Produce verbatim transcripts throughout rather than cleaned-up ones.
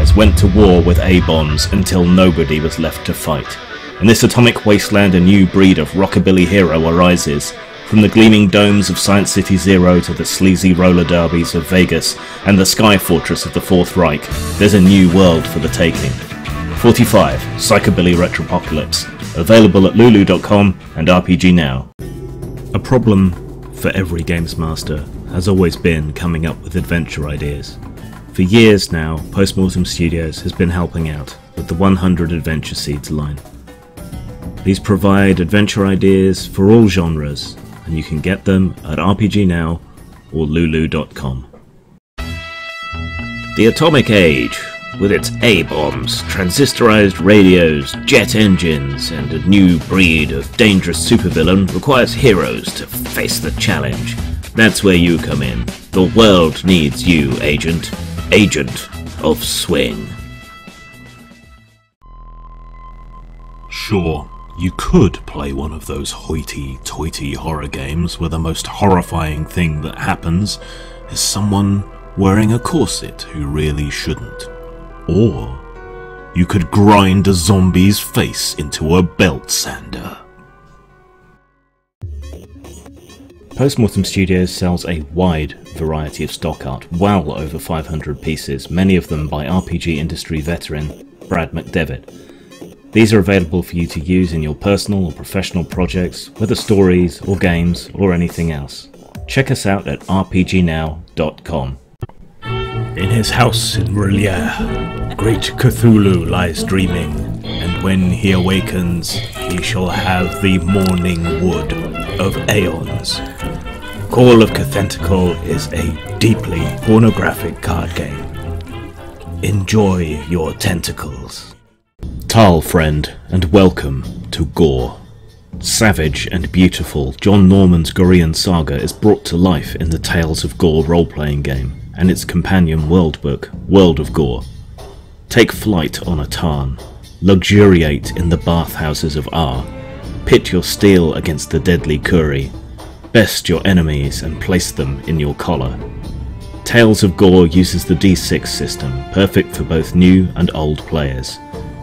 allies went to war with A-bombs until nobody was left to fight. In this atomic wasteland, a new breed of rockabilly hero arises. From the gleaming domes of Science City Zero to the sleazy roller derbies of Vegas and the Sky Fortress of the Fourth Reich, there's a new world for the taking. forty-five Psychobilly Retropocalypse, available at lulu dot com and R P G Now. A problem for every games master has always been coming up with adventure ideas. For years now, Postmortem Studios has been helping out with the one hundred Adventure Seeds line. These provide adventure ideas for all genres, and you can get them at R P G Now or lulu dot com. The atomic age, with its A-bombs, transistorized radios, jet engines, and a new breed of dangerous supervillain, requires heroes to face the challenge. That's where you come in. The world needs you, Agent. Agent of Swing. Sure. You could play one of those hoity-toity horror games where the most horrifying thing that happens is someone wearing a corset who really shouldn't. Or you could grind a zombie's face into a belt sander. Postmortem Studios sells a wide variety of stock art, well over five hundred pieces, many of them by R P G industry veteran Brad McDevitt. These are available for you to use in your personal or professional projects, whether stories or games or anything else. Check us out at r p g now dot com. In his house in R'lyeh, great Cthulhu lies dreaming, and when he awakens, he shall have the morning wood of aeons. Call of Cthenticle is a deeply pornographic card game. Enjoy your tentacles. Tal, friend, and welcome to Gore. Savage and beautiful, John Norman's Gorean Saga is brought to life in the Tales of Gore role-playing game and its companion world book, World of Gore. Take flight on a tarn, luxuriate in the bathhouses of Ar, pit your steel against the deadly Kuri, best your enemies and place them in your collar. Tales of Gore uses the D six system, perfect for both new and old players.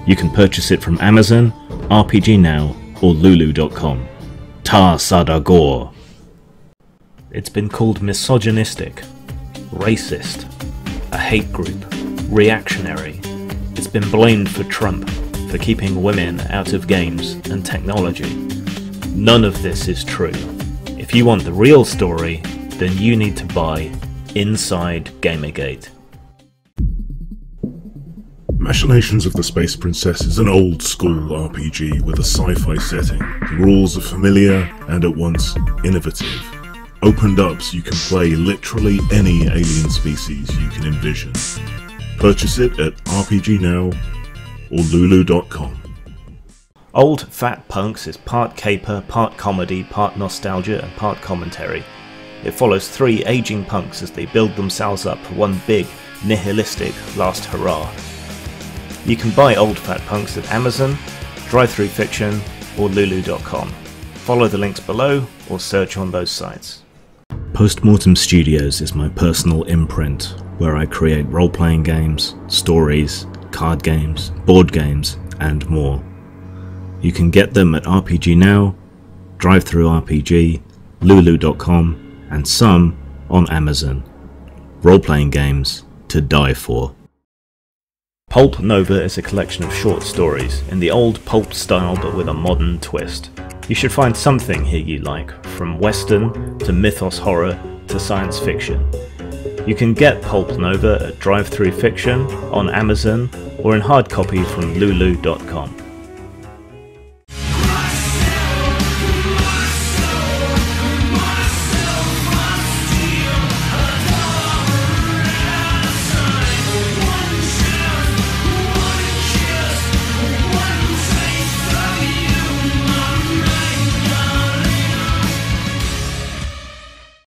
You can purchase it from Amazon, R P G Now, or lulu dot com. Tar Sada Gore. It's been called misogynistic, racist, a hate group, reactionary. It's been blamed for Trump for keeping women out of games and technology. None of this is true. If you want the real story, then you need to buy Inside Gamergate. Machinations of the Space Princess is an old-school R P G with a sci-fi setting. The rules are familiar and at once innovative. Opened up so you can play literally any alien species you can envision. Purchase it at R P G Now or lulu dot com. Old Fat Punks is part caper, part comedy, part nostalgia and part commentary. It follows three aging punks as they build themselves up for one big, nihilistic last hurrah. You can buy Old Fat Punks at Amazon, Drive-Thru Fiction, or lulu dot com. Follow the links below or search on those sites. Postmortem Studios is my personal imprint where I create role-playing games, stories, card games, board games, and more. You can get them at R P G Now, Drive-Thru R P G, lulu dot com, and some on Amazon. Role-playing games to die for. Pulp Nova is a collection of short stories, in the old pulp style but with a modern twist. You should find something here you like, from western, to mythos horror, to science fiction. You can get Pulp Nova at Drive-Thru Fiction, on Amazon, or in hard copy from lulu dot com.